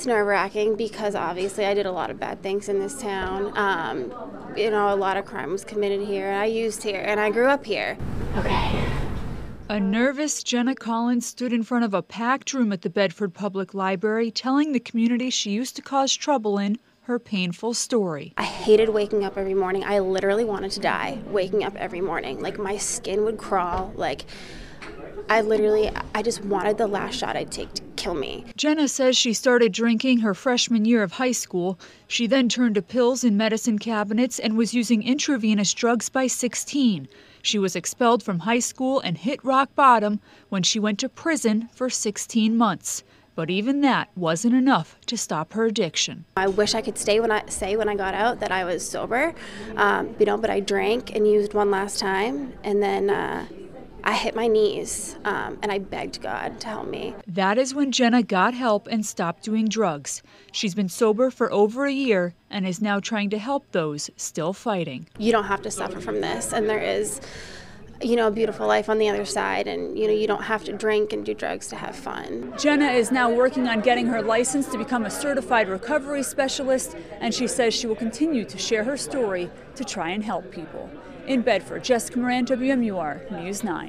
It's nerve-wracking because obviously I did a lot of bad things in this town. A lot of crime was committed here, and I used here, and I grew up here. Okay. A nervous Jenna Collins stood in front of a packed room at the Bedford Public Library telling the community she used to cause trouble in her painful story. I hated waking up every morning. I literally wanted to die waking up every morning. Like, my skin would crawl. Like, I just wanted the last shot I'd take to kill me. Jenna says she started drinking her freshman year of high school. She then turned to pills in medicine cabinets and was using intravenous drugs by 16. She was expelled from high school and hit rock bottom when she went to prison for 16 months. But even that wasn't enough to stop her addiction. I wish I could say when I got out that I was sober, but I drank and used one last time, and then I hit my knees, and I begged God to help me. That is when Jenna got help and stopped doing drugs. She's been sober for over a year and is now trying to help those still fighting. You don't have to suffer from this, and there is, a beautiful life on the other side, and you don't have to drink and do drugs to have fun. Jenna is now working on getting her license to become a certified recovery specialist, and she says she will continue to share her story to try and help people. In Bedford, Jessica Moran, WMUR News 9.